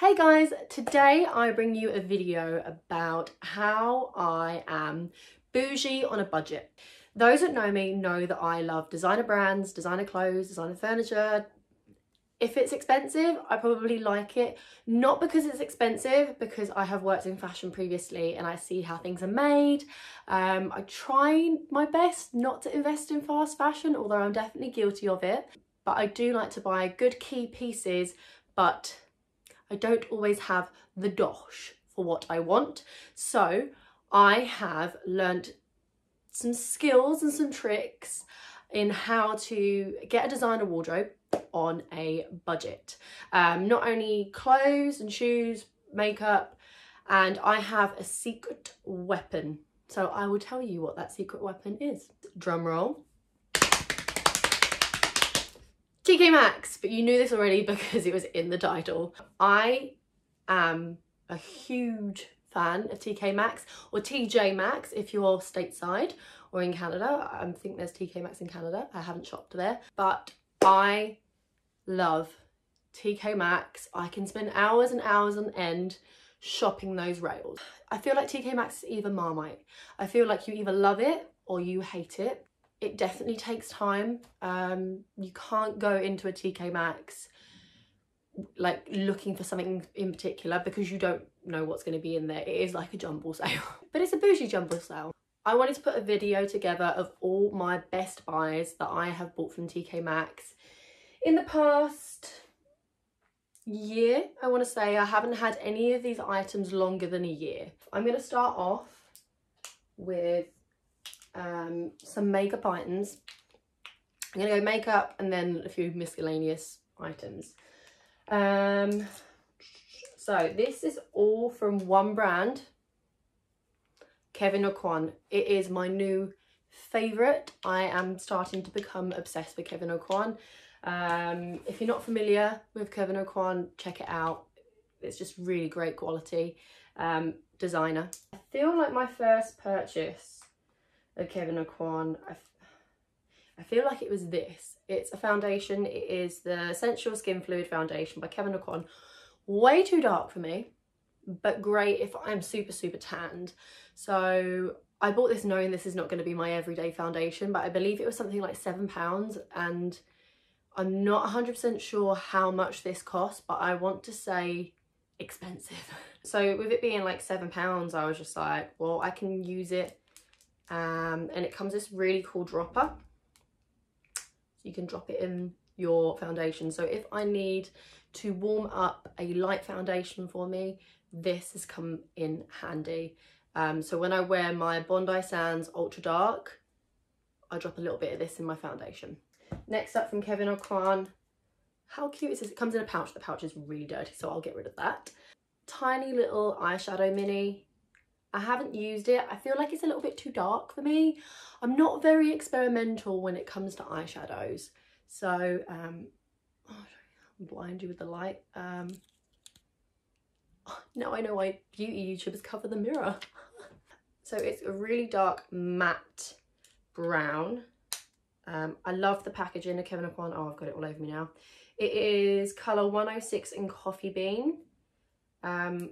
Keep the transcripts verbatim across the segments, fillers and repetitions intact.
Hey guys, today I bring you a video about how I am bougie on a budget. Those that know me know that I love designer brands, designer clothes, designer furniture. If it's expensive, I probably like it. Not because it's expensive, because I have worked in fashion previously and I see how things are made. Um, I try my best not to invest in fast fashion, although I'm definitely guilty of it. But I do like to buy good key pieces, but I don't always have the dosh for what I want. So I have learnt some skills and some tricks in how to get a designer wardrobe on a budget. Um, not only clothes and shoes, makeup, and I have a secret weapon. So I will tell you what that secret weapon is. Drum roll. T K Maxx, but you knew this already because it was in the title. I am a huge fan of T K Maxx, or T J Maxx if you're stateside or in Canada. I think there's T K Maxx in Canada. I haven't shopped there, but I love T K Maxx. I can spend hours and hours on end shopping those rails. I feel like T K Maxx is either Marmite. I feel like you either love it or you hate it. It definitely takes time. Um, you can't go into a T K Maxx like looking for something in particular because you don't know what's going to be in there. It is like a jumble sale, but it's a bougie jumble sale. I wanted to put a video together of all my best buys that I have bought from T K Maxx in the past year. I want to say I haven't had any of these items longer than a year. I'm going to start off with Um, some makeup items. I'm gonna go makeup and then a few miscellaneous items. Um, so this is all from one brand, Kevyn Aucoin. It is my new favorite. I am starting to become obsessed with Kevyn Aucoin. Um, if you're not familiar with Kevyn Aucoin, check it out. It's just really great quality um, designer. I feel like my first purchase of Kevyn Aucoin, I, I feel like it was this. It's a foundation. It is the Sensual Skin Fluid Foundation by Kevyn Aucoin. Way too dark for me, but great if I'm super, super tanned. So I bought this knowing this is not going to be my everyday foundation, but I believe it was something like seven pounds and I'm not one hundred percent sure how much this costs, but I want to say expensive. So with it being like seven pounds, I was just like, well, I can use it. Um, and it comes this really cool dropper, so you can drop it in your foundation. So if I need to warm up a light foundation for me, this has come in handy. Um, so when I wear my Bondi Sands Ultra Dark, I drop a little bit of this in my foundation. Next up from Kevyn Aucoin, how cute is this? It comes in a pouch. The pouch is really dirty, so I'll get rid of that. Tiny little eyeshadow mini. I haven't used it. I feel like it's a little bit too dark for me. I'm not very experimental when it comes to eyeshadows. So, um, oh, I'm blind you with the light. Um, oh, now I know why beauty YouTubers cover the mirror. So it's a really dark matte brown. Um, I love the packaging of Kevyn Aucoin. Oh, I've got it all over me now. It is colour one oh six in Coffee Bean. Um,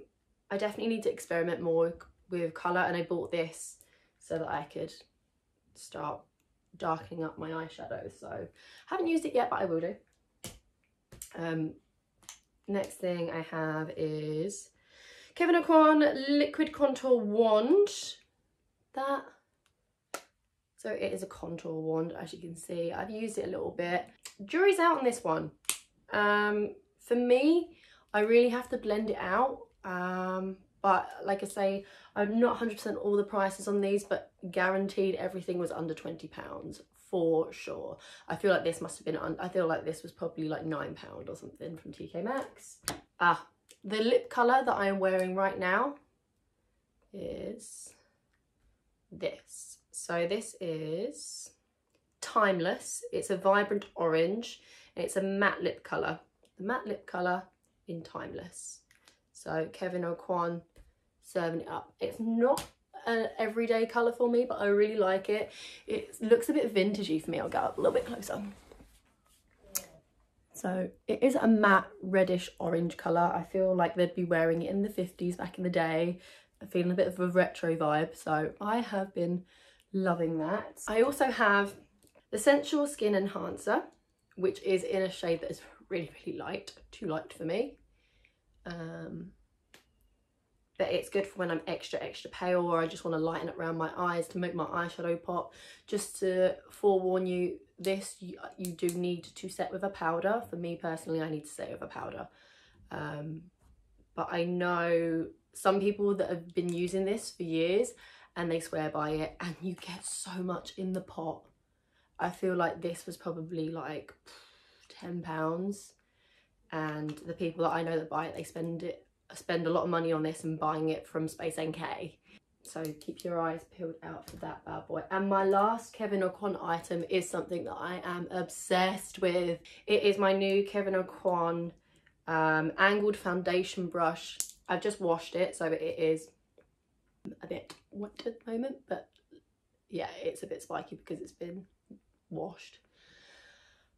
I definitely need to experiment more with colour, and I bought this so that I could start darkening up my eyeshadow. So haven't used it yet, but I will do. Um, next thing I have is Kevyn Aucoin Liquid Contour Wand. That, so it is a contour wand, as you can see. I've used it a little bit. Jury's out on this one. Um, for me, I really have to blend it out. Um, But like I say, I'm not one hundred percent all the prices on these, but guaranteed everything was under twenty pounds for sure. I feel like this must have been, I feel like this was probably like nine pounds or something from T K Maxx. Ah, the lip colour that I am wearing right now is this. So this is Timeless. It's a vibrant orange and it's a matte lip colour. The matte lip colour in Timeless. So Kevyn Aucoin, serving it up. It's not an everyday colour for me, but I really like it. It looks a bit vintagey for me. I'll go up a little bit closer. So it is a matte reddish orange colour. I feel like they'd be wearing it in the fifties back in the day. I'm feeling a bit of a retro vibe, so I have been loving that. I also have the Sensual Skin Enhancer, which is in a shade that is really, really light, too light for me. Um, but it's good for when I'm extra, extra pale, or I just want to lighten it around my eyes to make my eyeshadow pop. Just to forewarn you, this you, you do need to set with a powder. For me personally, I need to set with a powder. Um, but I know some people that have been using this for years and they swear by it, and you get so much in the pot. I feel like this was probably like ten pounds, and the people that I know that buy it, they spend it spend a lot of money on this and buying it from Space N K. So keep your eyes peeled out for that bad boy. And my last Kevyn Aucoin item is something that I am obsessed with. It is my new Kevyn Aucoin um, angled foundation brush. I've just washed it, so it is a bit wet at the moment, but yeah, it's a bit spiky because it's been washed.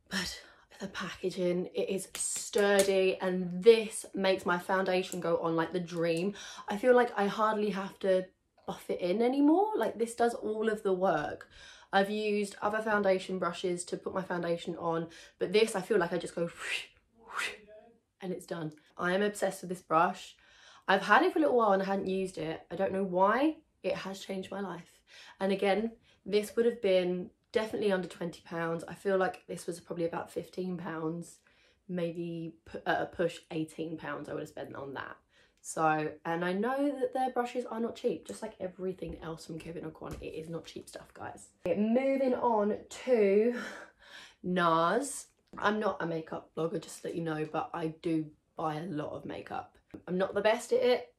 But the packaging, it is sturdy, and this makes my foundation go on like the dream. I feel like I hardly have to buff it in anymore. Like, this does all of the work. I've used other foundation brushes to put my foundation on, but this, I feel like I just go whoosh, whoosh, and it's done. I am obsessed with this brush. I've had it for a little while and I hadn't used it. I don't know why. It has changed my life. And again, this would have been definitely under twenty pounds. I feel like this was probably about fifteen pounds, maybe at a push eighteen pounds I would have spent on that. So, and I know that their brushes are not cheap, just like everything else from Kevyn Aucoin. It is not cheap stuff, guys. Okay, moving on to NARS. I'm not a makeup blogger, just to let you know, but I do buy a lot of makeup. I'm not the best at it,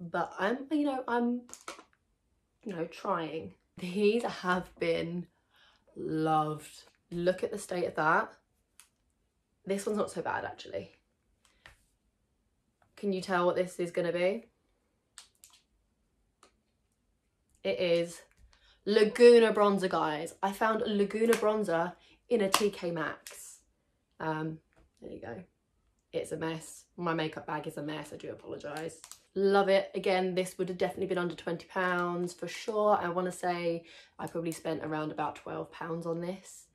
but I'm, you know, I'm, you know, trying. These have been loved. Look at the state of that. This one's not so bad, actually. Can you tell what this is going to be? It is Laguna Bronzer, guys. I found a Laguna Bronzer in a T K Maxx. Um, there you go. It's a mess. My makeup bag is a mess. I do apologise. Love it. Again, this would have definitely been under twenty pounds for sure. I want to say I probably spent around about twelve pounds on this.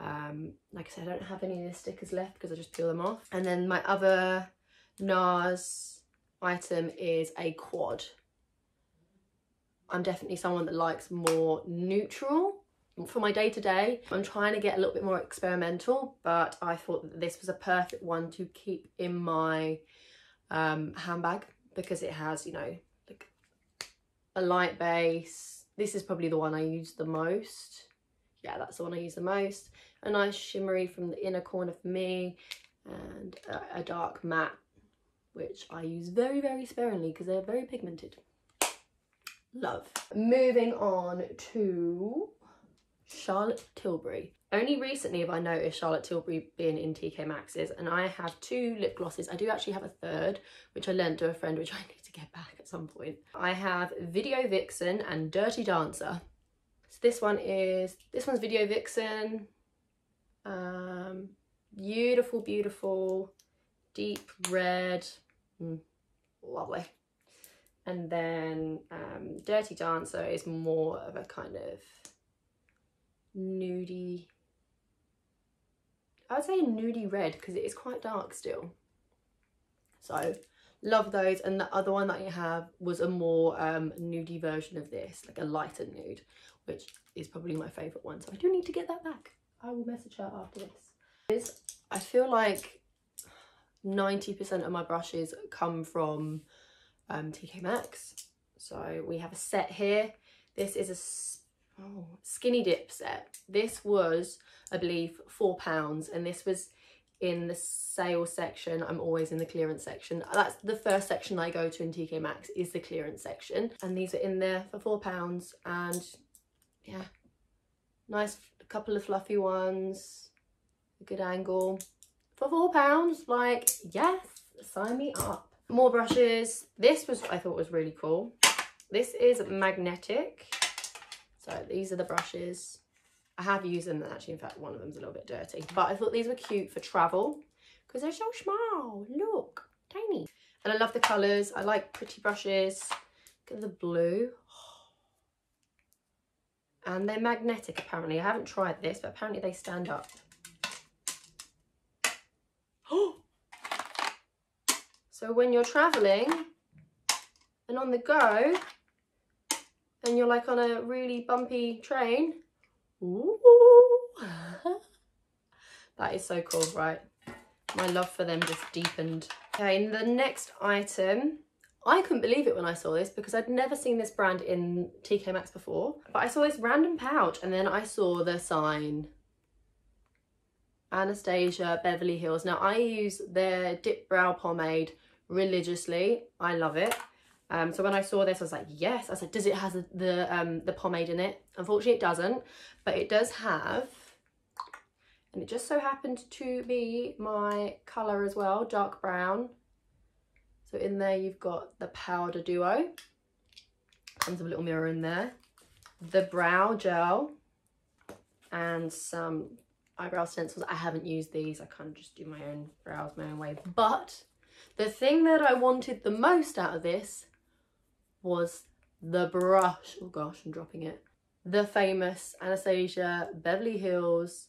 Um, like I said, I don't have any of the stickers left because I just peel them off. And then my other NARS item is a quad. I'm definitely someone that likes more neutral for my day-to-day. I'm trying to get a little bit more experimental, but I thought that this was a perfect one to keep in my um, handbag, because it has, you know, like a light base. This is probably the one I use the most. Yeah, that's the one I use the most. A nice shimmery from the inner corner for me, and a, a dark matte, which I use very, very sparingly because they're very pigmented. Love. Moving on to Charlotte Tilbury. Only recently have I noticed Charlotte Tilbury being in T K Maxx's, and I have two lip glosses. I do actually have a third, which I lent to a friend, which I need to get back at some point. I have Video Vixen and Dirty Dancer. So this one is, this one's Video Vixen. Um, beautiful, beautiful, deep red, mm, lovely. And then um, Dirty Dancer is more of a kind of nudie, I would say nudie red, because it is quite dark still. So love those. And the other one that I have was a more um nudie version of this, like a lighter nude, which is probably my favorite one, so I do need to get that back. I will message her after this. I feel like ninety percent of my brushes come from um T K Maxx. So we have a set here. This is a Oh, SkinnyDip set. This was, I believe, four pounds, and this was in the sale section. I'm always in the clearance section. That's the first section I go to in T K Maxx, is the clearance section, and these are in there for four pounds. And yeah, nice, a couple of fluffy ones, a good angle for four pounds. Like, yes, sign me up. More brushes. This was, I thought was really cool. This is magnetic. So these are the brushes. I have used them, actually. In fact, one of them's a little bit dirty, but I thought these were cute for travel. because they're so small. Look, tiny. And I love the colours. I like pretty brushes. Look at the blue. And they're magnetic, apparently. I haven't tried this, but apparently they stand up. So when you're travelling and on the go, and you're like on a really bumpy train, ooh, that is so cool, right? My love for them just deepened. Okay, and the next item, I couldn't believe it when I saw this because I'd never seen this brand in T K Maxx before, but I saw this random pouch and then I saw the sign. Anastasia Beverly Hills. Now I use their dip brow pomade religiously. I love it. Um, so when I saw this, I was like, yes. I said, does it has the um, the pomade in it? Unfortunately, it doesn't, but it does have, and it just so happened to be my colour as well, dark brown. So in there, you've got the powder duo. Comes with a little mirror in there. The brow gel and some eyebrow stencils. I haven't used these. I kind of just do my own brows my own way. But the thing that I wanted the most out of this was the brush. Oh gosh, I'm dropping it. The famous Anastasia Beverly Hills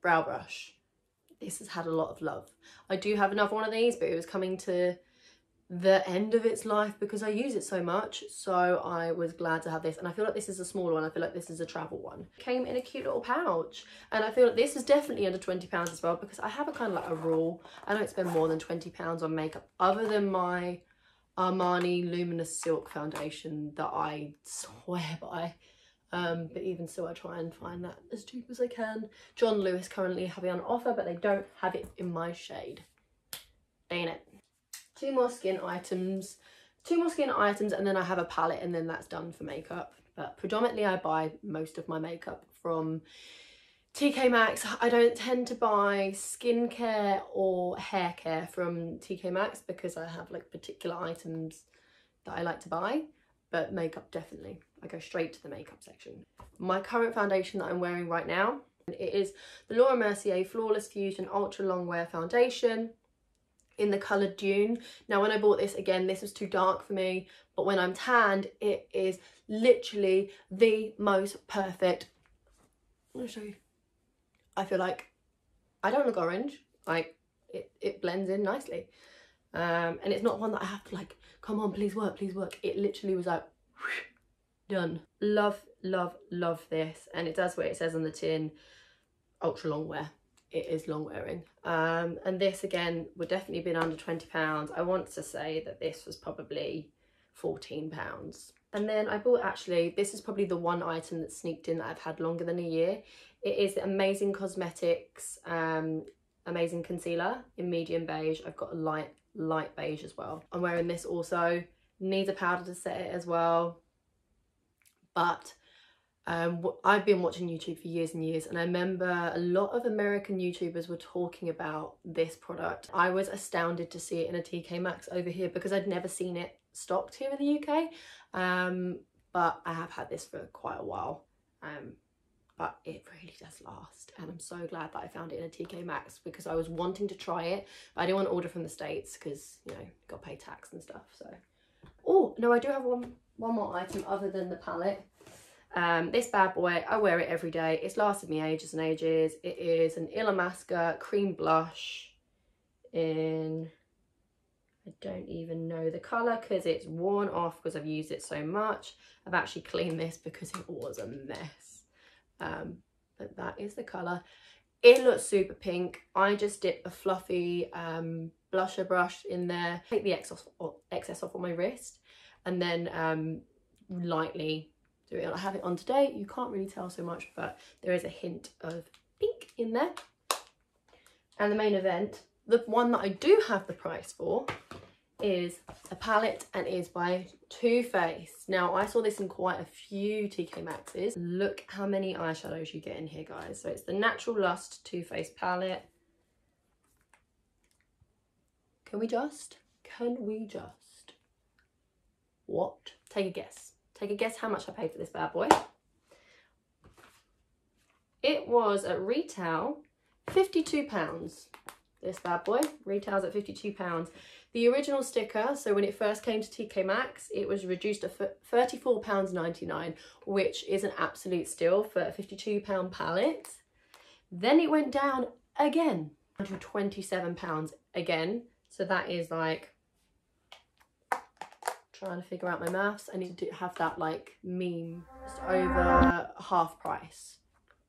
brow brush. This has had a lot of love. I do have another one of these, but it was coming to the end of its life because I use it so much. So I was glad to have this. And I feel like this is a smaller one. I feel like this is a travel one. Came in a cute little pouch. And I feel like this is definitely under twenty pounds as well, because I have a kind of like a rule. I don't spend more than twenty pounds on makeup other than my Armani Luminous Silk Foundation that I swear by, um but even so I try and find that as cheap as I can. John Lewis currently have it on offer, but they don't have it in my shade. Ain't it? Two more skin items, two more skin items, and then I have a palette, and then that's done for makeup. But predominantly I buy most of my makeup from T K Maxx. I don't tend to buy skincare or hair care from T K Maxx because I have like particular items that I like to buy, but makeup definitely. I go straight to the makeup section. My current foundation that I'm wearing right now, it is the Laura Mercier Flawless Fusion Ultra Long Wear Foundation in the colour Dune. Now when I bought this, again, this was too dark for me, but when I'm tanned, it is literally the most perfect. I'm gonna show you. I feel like I don't look orange, like it, it blends in nicely. Um, and it's not one that I have to like, come on, please work, please work. It literally was like, whoosh, done. Love, love, love this. And it does what it says on the tin, ultra long wear. It is long wearing. Um, and this again, would definitely been under twenty pounds. I want to say that this was probably fourteen pounds. And then I bought, actually, this is probably the one item that sneaked in that I've had longer than a year. It is the Amazing Cosmetics um, Amazing Concealer in medium beige. I've got a light, light beige as well. I'm wearing this also. Needs a powder to set it as well. But um, I've been watching YouTube for years and years, and I remember a lot of American YouTubers were talking about this product. I was astounded to see it in a T K Maxx over here because I'd never seen it stocked here in the U K. Um, but I have had this for quite a while. Um, But it really does last, and I'm so glad that I found it in a T K Maxx because I was wanting to try it, but I didn't want to order from the States because, you know, got to pay tax and stuff. So, oh no, I do have one one more item other than the palette. Um, this bad boy, I wear it every day. It's lasted me ages and ages. It is an Illamasqua cream blush in, I don't even know the colour because it's worn off because I've used it so much. I've actually cleaned this because it was a mess. Um, but that is the colour. It looks super pink. I just dip a fluffy um, blusher brush in there, take the excess off, excess off on my wrist, and then um, lightly do it. I have it on today. You can't really tell so much, but there is a hint of pink in there. And the main event, the one that I do have the price for, is a palette, and is by Too Faced. Now I saw this in quite a few T K Maxx's. Look how many eyeshadows you get in here, guys. So it's the Natural Lust Too Faced palette. Can we just? Can we just? What? Take a guess. Take a guess how much I paid for this bad boy. It was at retail fifty-two pounds. This bad boy retails at fifty-two pounds. The original sticker, so when it first came to T K Maxx, it was reduced to thirty-four pounds ninety-nine, which is an absolute steal for a fifty-two pound palette. Then it went down again to twenty-seven pounds again. So that is like, trying to figure out my maths. I need to have that like meme just over half price.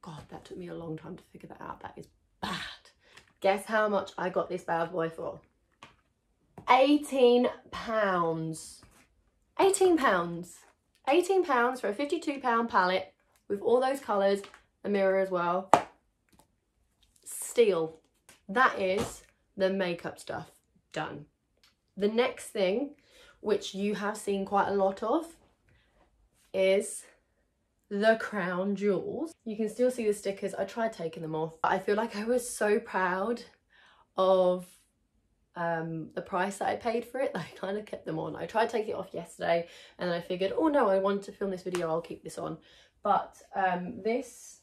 God, that took me a long time to figure that out. That is bad. Guess how much I got this bad boy for? eighteen pounds. eighteen pounds. eighteen pounds for a fifty-two pound palette with all those colours, a mirror as well. Steal. That is the makeup stuff done. The next thing, which you have seen quite a lot of, is the crown jewels. You can still see the stickers. I tried taking them off, but I feel like I was so proud of um, the price that I paid for it that I kind of kept them on. I tried taking it off yesterday and I figured, oh no, I wanted to film this video, I'll keep this on. But um, this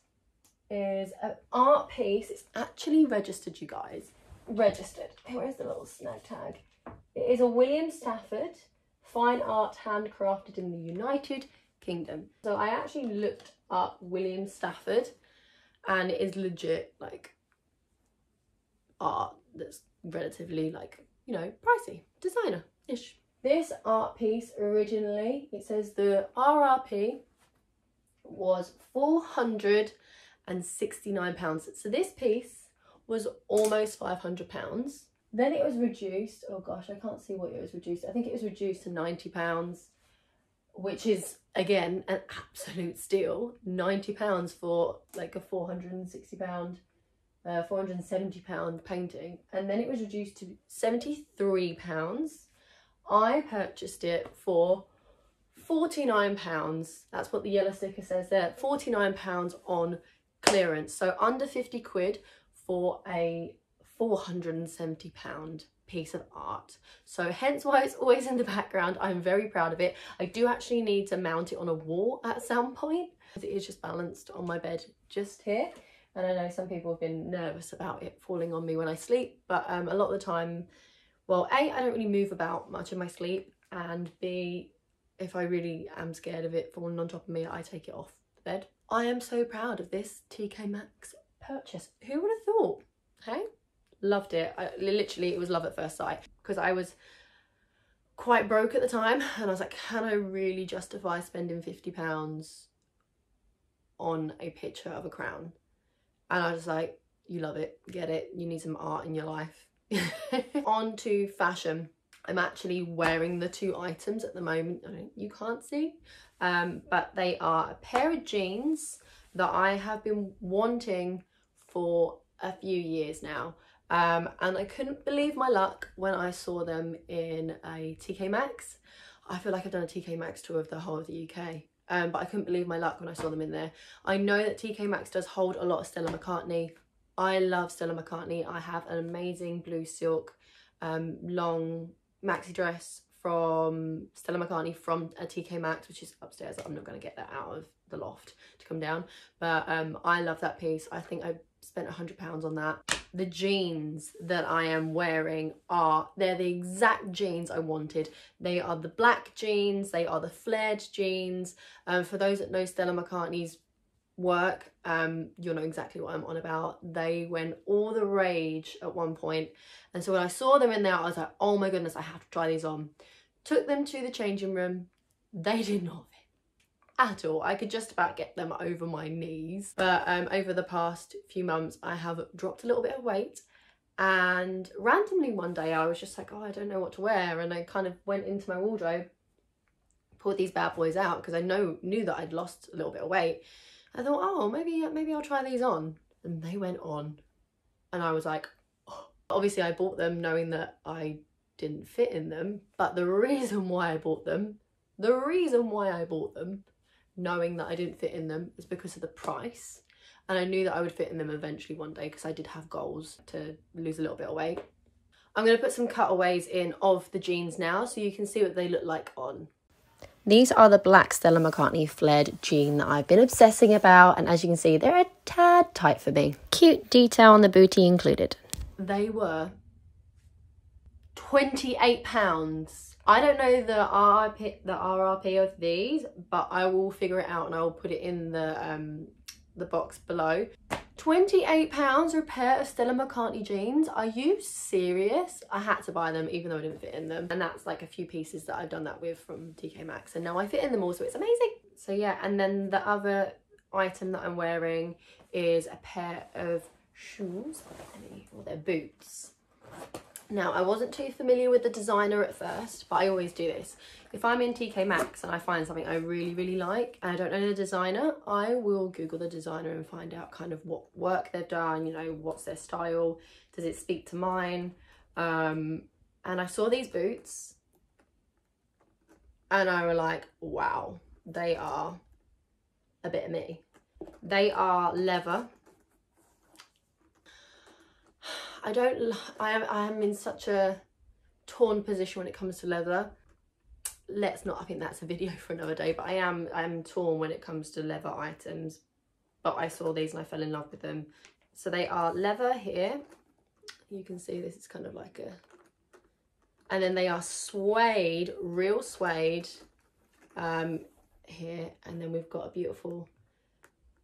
is an art piece. It's actually registered, you guys. Registered. Where's the little snag tag? It is a William Stafford, fine art handcrafted in the United Kingdom. So I actually looked up William Stafford and it is legit like art that's relatively like, you know, pricey, designer-ish. This art piece originally, it says the R R P was four hundred and sixty-nine pounds. So this piece was almost five hundred pounds. Then it was reduced, oh gosh, I can't see what it was reduced. I think it was reduced to ninety pounds, which is, again, an absolute steal. ninety pounds for like a four hundred and sixty pound, uh, four hundred and seventy pound painting. And then it was reduced to seventy-three pounds. I purchased it for forty-nine pounds. That's what the yellow sticker says there, forty-nine pounds on clearance. So under fifty quid for a four hundred and seventy pound piece of art. So hence why it's always in the background. I'm very proud of it. I do actually need to mount it on a wall at some point. It is just balanced on my bed just here. And I know some people have been nervous about it falling on me when I sleep, but um, a lot of the time, well, A, I don't really move about much in my sleep, and B, if I really am scared of it falling on top of me, I take it off the bed. I am so proud of this T K Maxx purchase. Who would have thought, hey? Loved it. I, literally, it was love at first sight, because I was quite broke at the time and I was like, can I really justify spending fifty pounds on a picture of a crown? And I was like, you love it, get it, you need some art in your life. On to fashion. I'm actually wearing the two items at the moment. I don't, you can't see, um, but they are a pair of jeans that I have been wanting for a few years now. Um, and I couldn't believe my luck when I saw them in a T K Maxx. I feel like I've done a T K Maxx tour of the whole of the U K, um, but I couldn't believe my luck when I saw them in there. I know that T K Maxx does hold a lot of Stella McCartney. I love Stella McCartney. I have an amazing blue silk um, long maxi dress from Stella McCartney from a T K Maxx, which is upstairs. I'm not going to get that out of the loft to come down, but um, I love that piece. I think I spent one hundred pounds on that. The jeans that I am wearing are, they're the exact jeans I wanted. They are the black jeans, they are the flared jeans. Um, for those that know Stella McCartney's work, um, you'll know exactly what I'm on about. They went all the rage at one point. And so when I saw them in there, I was like, oh my goodness, I have to try these on. Took them to the changing room. They did not fit at all. I could just about get them over my knees, but um, over the past few months I have dropped a little bit of weight, and randomly one day I was just like, oh, I don't know what to wear, and I kind of went into my wardrobe, pulled these bad boys out because I know knew that I'd lost a little bit of weight. I thought, oh, maybe maybe I'll try these on, and they went on, and I was like, oh. Obviously I bought them knowing that I didn't fit in them, but the reason why I bought them the reason why I bought them knowing that I didn't fit in them is because of the price, and I knew that I would fit in them eventually one day because I did have goals to lose a little bit of weight. I'm going to put some cutaways in of the jeans now so you can see what they look like on. These are the black Stella McCartney flared jean that I've been obsessing about, and as you can see, they're a tad tight for me. Cute detail on the booty included. they were twenty-eight pounds. I don't know the R R P, the R R P of these, but I will figure it out and I will put it in the um, the box below. twenty-eight pounds, a pair of Stella McCartney jeans. Are you serious? I had to buy them even though I didn't fit in them. And that's like a few pieces that I've done that with from T K Maxx. And now I fit in them all, so it's amazing. So yeah, and then the other item that I'm wearing is a pair of shoes, or they're boots. Now, I wasn't too familiar with the designer at first, but I always do this. If I'm in T K Maxx and I find something I really, really like, and I don't know the designer, I will Google the designer and find out kind of what work they've done, you know, what's their style, does it speak to mine? Um, and I saw these boots and I were like, wow, they are a bit of me. They are leather. I don't, I am, I am in such a torn position when it comes to leather. Let's not, I think that's a video for another day, but I am, I am torn when it comes to leather items, but I saw these and I fell in love with them. So they are leather here. You can see this is kind of like a, and then they are suede, real suede um, here. And then we've got a beautiful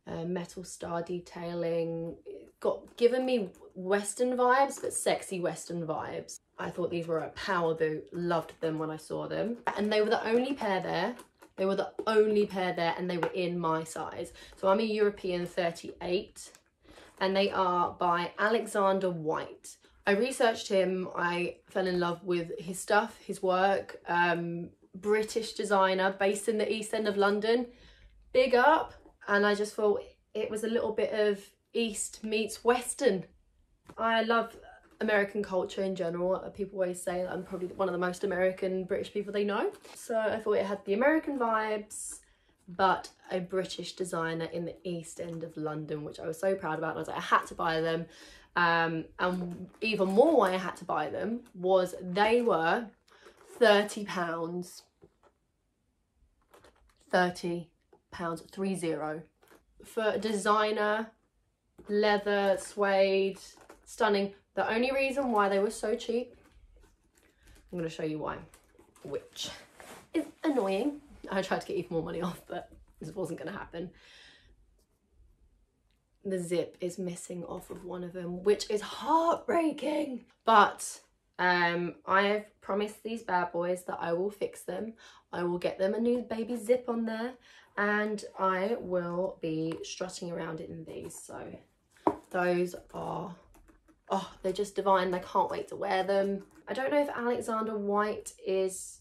uh, metal star detailing. Got given me Western vibes, but sexy Western vibes. I thought these were a power boot. Loved them when I saw them. And they were the only pair there. They were the only pair there and they were in my size. So I'm a European thirty-eight and they are by Alexander White. I researched him. I fell in love with his stuff, his work. Um, British designer based in the East End of London. Big up. And I just thought it was a little bit of East meets Western. I love American culture in general. People always say that I'm probably one of the most American British people they know. So I thought it had the American vibes, but a British designer in the East End of London, which I was so proud about. And I was like, I had to buy them. Um, and even more why I had to buy them was they were thirty pounds. thirty pounds, three zero. For a designer, leather, suede, stunning. The only reason why they were so cheap, I'm going to show you why, which is annoying. I tried to get even more money off, but this wasn't going to happen. The zip is missing off of one of them, which is heartbreaking. But um, I have promised these bad boys that I will fix them. I will get them a new baby zip on there and I will be strutting around in these. So those are, oh, they're just divine. I can't wait to wear them. I don't know if Alexander White is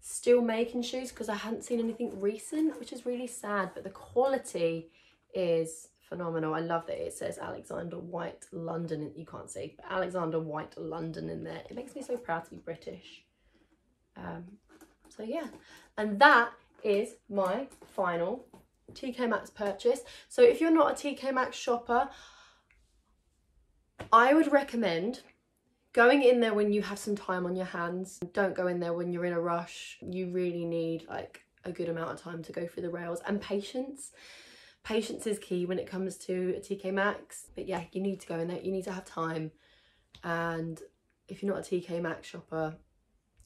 still making shoes because I hadn't seen anything recent, which is really sad, but the quality is phenomenal. I love that it says Alexander White London. You can't see, but Alexander White London in there. It makes me so proud to be British. Um, so yeah, and that is my final T K Maxx purchase. So if you're not a T K Maxx shopper, I would recommend going in there when you have some time on your hands. Don't go in there when you're in a rush. You really need like a good amount of time to go through the rails and patience. Patience is key when it comes to a T K Maxx. But yeah, you need to go in there. You need to have time. And if you're not a T K Maxx shopper,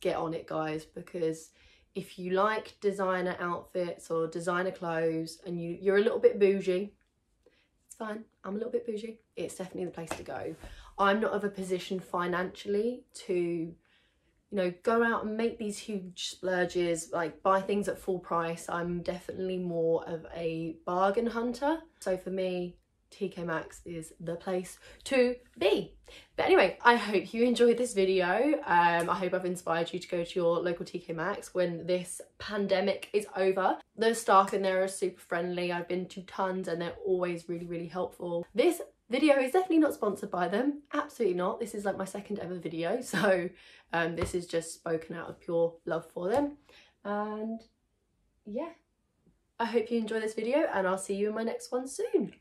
get on it, guys, because if you like designer outfits or designer clothes and you, you're a little bit bougie, it's fine, I'm a little bit bougie, it's definitely the place to go. I'm not of a position financially to, you know, go out and make these huge splurges, like buy things at full price. I'm definitely more of a bargain hunter. So for me, T K Maxx is the place to be. But anyway, I hope you enjoyed this video. Um, I hope I've inspired you to go to your local T K Maxx when this pandemic is over. The staff in there are super friendly. I've been to tons and they're always really, really helpful. This video is definitely not sponsored by them. Absolutely not. This is like my second ever video. So um, this is just spoken out of pure love for them. And yeah, I hope you enjoy this video and I'll see you in my next one soon.